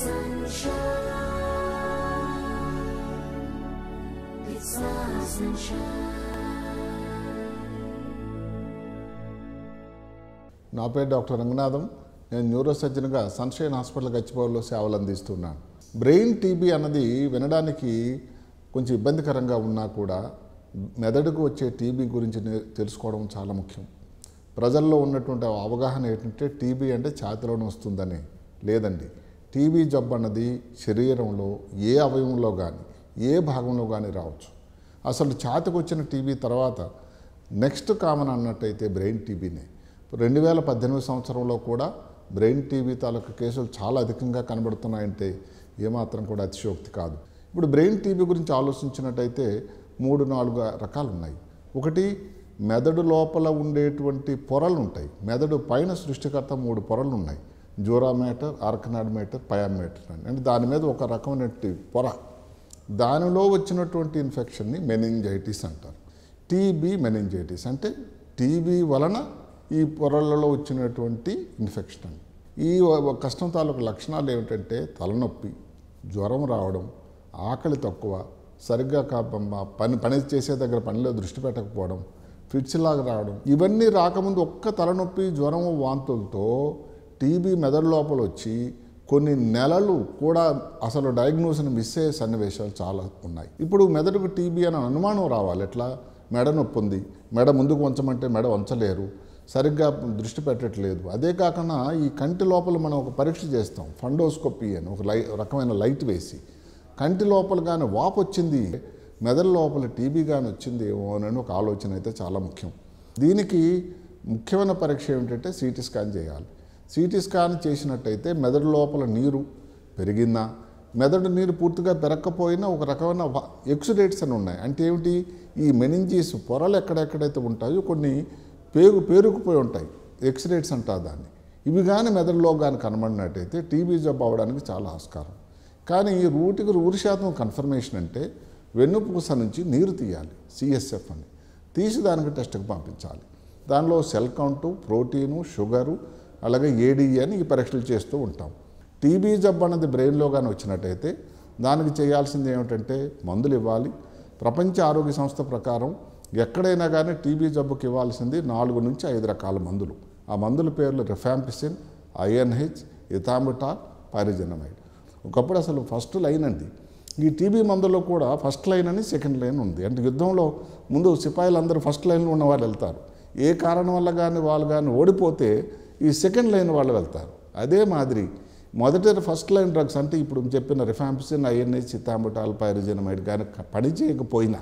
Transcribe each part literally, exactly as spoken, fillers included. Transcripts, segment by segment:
Sunshine, it's our sunshine. Na pe Doctor Ranganadham, I am neurosurgeon ga Sunshine Hospital Gachipallo sevalu andistunnaanu. Brain T B anadi vinadani కొంచెం ఇబ్బందికరంగా ఉన్నా కూడా మెదడుకు వచ్చే TB గురించి తెలుసుకోవడం చాలా ముఖ్యం. ప్రజల్లో ఉన్నటువంటి అవగాహన ఏంటంటే టీబీ అంటే ఛాతీలోనే వస్తుందని. లేదండి, టీబీ జబ్బు అన్నది శరీరంలో ఏ అవయవంలో గాని ఏ భాగంలో గాని రావచ్చు. అసలు ఛాతీకి వచ్చిన టీబీ తర్వాత నెక్స్ట్ కామన్ అన్నట్టయితే బ్రెయిన్ టీబీనే. రెండు వేల పద్దెనిమిది సంవత్సరంలో కూడా బ్రెయిన్ టీబీ తాలూకు కేసులు చాలా అధికంగా కనబడుతున్నాయంటే ఏ మాత్రం కూడా అతిశయోక్తి కాదు. ఇప్పుడు బ్రెయిన్ టీబీ గురించి ఆలోచించినట్లయితే మూడు నాలుగు రకాలు ఉన్నాయి. ఒకటి మెదడు లోపల ఉండేటువంటి పొరలు ఉంటాయి. మెదడు పైన సృష్టికర్త మూడు పొరలు ఉన్నాయి. జ్యూరామేటర్, ఆర్కనాడమేటర్, పయామేటర్ అని. అంటే దాని మీద ఒక రకమైనటువంటి పొర, దానిలో వచ్చినటువంటి ఇన్ఫెక్షన్ని మెనింజైటిస్ అంటారు. టీబీ మెనింజైటిస్ అంటే టీబీ వలన ఈ పొరలలో వచ్చినటువంటి ఇన్ఫెక్షన్. ఈ కష్టం తాలూకు లక్షణాలు ఏమిటంటే తలనొప్పి, జ్వరం రావడం, ఆకలి తక్కువ, సరిగ్గా పని పని చేసే దగ్గర పనిలో దృష్టి పెట్టకపోవడం, ఫిట్స్ లాగా రావడం. ఇవన్నీ రాకముందు ఒక్క తలనొప్పి, జ్వరం, వాంతులతో టీబీ మెదడు లోపల వచ్చి కొన్ని నెలలు కూడా అసలు డయాగ్నోస్ని మిస్ అయ్యే సన్నివేశాలు చాలా ఉన్నాయి. ఇప్పుడు మెదడుకు టీబీ అనే అనుమానం రావాలి. ఎట్లా? మెడ నొప్పి ఉంది, మెడ ముందుకు వంచమంటే మెడ వంచలేరు, సరిగ్గా దృష్టి పెట్టట్లేదు. అదే కాకుండా ఈ కంటి లోపల మనం ఒక పరీక్ష చేస్తాం, ఫండోస్కోపీ అని, ఒక లై రకమైన లైట్ వేసి కంటి లోపల కానీ వాపు వచ్చింది, మెదడు లోపల టీబీ కానీ వచ్చింది ఏమో అని ఒక ఆలోచన అయితే చాలా ముఖ్యం. దీనికి ముఖ్యమైన పరీక్ష ఏమిటంటే సిటీ స్కాన్ చేయాలి. సిటీ స్కాన్ చేసినట్టయితే మెదడు లోపల నీరు పెరిగినా, మెదడు నీరు పూర్తిగా పెరగకపోయినా ఒక రకమైన ఎక్సుడేట్స్ అని ఉన్నాయి. అంటే ఏమిటి? ఈ మెనింజీస్ పొరలు ఎక్కడెక్కడైతే ఉంటాయో కొన్ని పేగు పేరుకుపోయి ఉంటాయి, ఎక్సుడేట్స్ అంటారు దాన్ని. ఇవి కానీ మెదడులో కానీ కనబడినట్టయితే టీబీ జబ్బు అవడానికి చాలా ఆస్కారం. కానీ ఈ రూట్కి నూరు శాతం కన్ఫర్మేషన్ అంటే వెన్నుపూస నుంచి నీరు తీయాలి, సిఎస్ఎఫ్ అని తీసి దానికి టెస్ట్కి పంపించాలి. దానిలో సెల్ కౌంటు, ప్రోటీను, షుగరు, అలాగే ఏడీఈ అని ఈ పరీక్షలు చేస్తూ ఉంటాం. టీబీ జబ్బు అనేది బ్రెయిన్లో కానీ వచ్చినట్టయితే దానికి చేయాల్సింది ఏమిటంటే మందులు ఇవ్వాలి. ప్రపంచ ఆరోగ్య సంస్థ ప్రకారం ఎక్కడైనా కానీ టీబీ జబ్బుకి ఇవ్వాల్సింది నాలుగు నుంచి ఐదు రకాల మందులు. ఆ మందుల పేర్లు రిఫాంపిసిన్, ఐఎన్హెచ్, ఇథాంబుటాల్, పైరిజనమైడ్. ఒకప్పుడు అసలు ఫస్ట్ లైన్ అండి. ఈ టీబీ మందులో కూడా ఫస్ట్ లైన్ అని సెకండ్ లైన్ ఉంది. అంటే యుద్ధంలో ముందు సిపాయిలు అందరూ ఫస్ట్ లైన్లో ఉన్న వాళ్ళు వెళ్తారు. ఏ కారణం వల్ల కానీ వాళ్ళు కానీ ఓడిపోతే ఈ సెకండ్ లైన్ వాళ్ళు వెళ్తారు. అదే మాదిరి మొదటి ఫస్ట్ లైన్ డ్రగ్స్ అంటే ఇప్పుడు చెప్పిన రిఫాంపిసిన్, ఐఎన్హెచ్, ఇథాంబుటాల్, పైరిజనమైడ్ కానీ పని చేయకపోయినా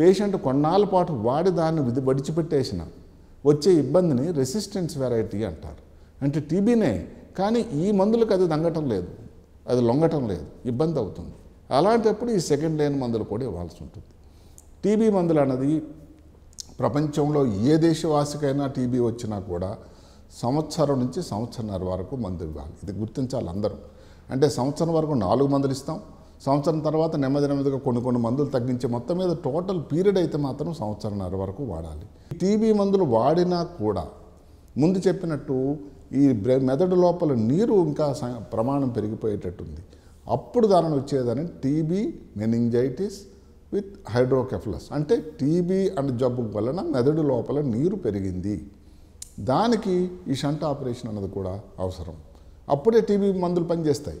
పేషెంట్ కొన్నాళ్ళ పాటు వాడి దాన్ని విధి వడిచిపెట్టేసిన వచ్చే ఇబ్బందిని రెసిస్టెన్స్ వెరైటీ అంటారు. అంటే టీబీనే కానీ ఈ మందులకు అది దంగటం లేదు, అది లొంగటం లేదు, ఇబ్బంది అవుతుంది. అలాంటప్పుడు ఈ సెకండ్ లైన్ మందులు కూడా ఇవ్వాల్సి ఉంటుంది. టీబీ మందులు అన్నది ప్రపంచంలో ఏ దేశవాసికైనా టీబీ వచ్చినా కూడా సంవత్సరం నుంచి సంవత్సరన్నర వరకు మందు ఇవ్వాలి. ఇది గుర్తించాలి అందరూ. అంటే సంవత్సరం వరకు నాలుగు మందులు ఇస్తాం, సంవత్సరం తర్వాత నెమ్మది నెమ్మదిగా కొన్ని కొన్ని మందులు తగ్గించి మొత్తం మీద టోటల్ పీరియడ్ అయితే మాత్రం సంవత్సరన్నర వరకు వాడాలి. టీబీ మందులు వాడినా కూడా ముందు చెప్పినట్టు ఈ మెదడు లోపల నీరు ఇంకా ప్రమాణం పెరిగిపోయేటట్టుంది. అప్పుడు దానిని వచ్చేదని టీబీ మెనింజైటిస్ విత్ హైడ్రోకెఫలస్ అంటే టీబీ అండ్ జబ్బు వలన మెదడు లోపల నీరు పెరిగింది. దానికి ఈ షంట్ ఆపరేషన్ అన్నది కూడా అవసరం. అప్పుడే టీబీ మందులు పనిచేస్తాయి.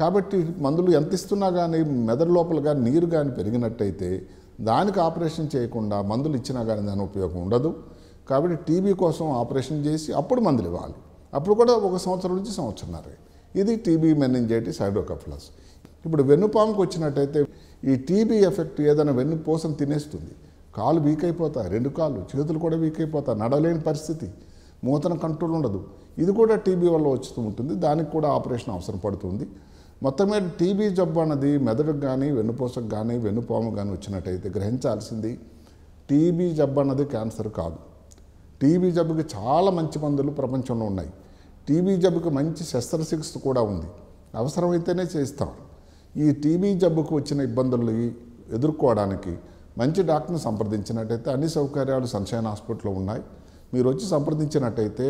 కాబట్టి మందులు ఎంత ఇస్తున్నా కానీ మెదడు లోపల కానీ నీరు కానీ పెరిగినట్టయితే దానికి ఆపరేషన్ చేయకుండా మందులు ఇచ్చినా కానీ దాని ఉపయోగం ఉండదు. కాబట్టి టీబీ కోసం ఆపరేషన్ చేసి అప్పుడు మందులు ఇవ్వాలి. అప్పుడు కూడా ఒక సంవత్సరం నుంచి సంవత్సరన్నర. ఇది టీబీ మెనింజైటిస్, హైడ్రోకెఫలస్. ఇప్పుడు వెన్నుపాముకు వచ్చినట్టయితే ఈ టీబీ ఎఫెక్ట్ ఏదైనా వెన్నుపూసను తినేస్తుంది. కాలు వీక్ అయిపోతాయి, రెండు కాళ్ళు, చేతులు కూడా వీక్ అయిపోతాయి, నడవలేని పరిస్థితి, మూతన కంట్రోల్ ఉండదు. ఇది కూడా టీబీ వల్ల వస్తూ ఉంటుంది. దానికి కూడా ఆపరేషన్ అవసరం పడుతుంది. మొత్తం మీద టీబీ జబ్బు అన్నది మెదడుకు కానీ వెన్నుపూసకు కానీ వెన్నుపాము కానీ వచ్చినట్టయితే గ్రహించాల్సింది టీబీ జబ్బు అన్నది క్యాన్సర్ కాదు. టీబీ జబ్బుకి చాలా మంచి మందులు ప్రపంచంలో ఉన్నాయి. టీబీ జబ్బుకి మంచి శస్త్రచికిత్స కూడా ఉంది, అవసరమైతేనే చేస్తాం. ఈ టీబీ జబ్బుకు వచ్చిన ఇబ్బందులు ఎదుర్కోవడానికి మంచి డాక్టర్ని సంప్రదించినట్టయితే అన్ని సౌకర్యాలు సన్షైన్ హాస్పిటల్లో ఉన్నాయి. మీరు వచ్చి సంప్రదించినట్టయితే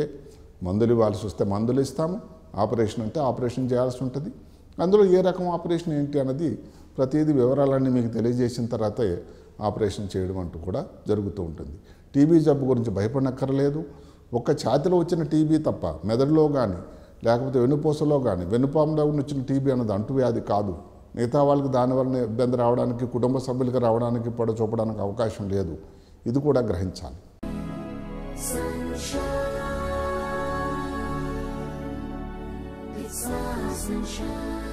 మందులు ఇవ్వాల్సి వస్తే మందులు ఇస్తాము, ఆపరేషన్ అంటే ఆపరేషన్ చేయాల్సి ఉంటుంది. అందులో ఏ రకం ఆపరేషన్ ఏంటి అన్నది ప్రతిదీ వివరాలన్నీ మీకు తెలియజేసిన తర్వాతే ఆపరేషన్ చేయడం అంటూ కూడా జరుగుతూ ఉంటుంది. టీబీ జబ్బు గురించి భయపడనక్కర్లేదు. ఒక్క ఛాతిలో వచ్చిన టీబీ తప్ప మెదడులో కానీ లేకపోతే వెన్నుపూసలో కానీ వెన్నుపాములో వచ్చిన టీబీ అన్నది అంటువ్యాధి కాదు. మిగతా వాళ్ళకి దానివల్ల ఇబ్బంది రావడానికి, కుటుంబ సభ్యులకు రావడానికి, పొడ చూపడానికి అవకాశం లేదు. ఇది కూడా గ్రహించాలి. Sunshine, it's our sunshine.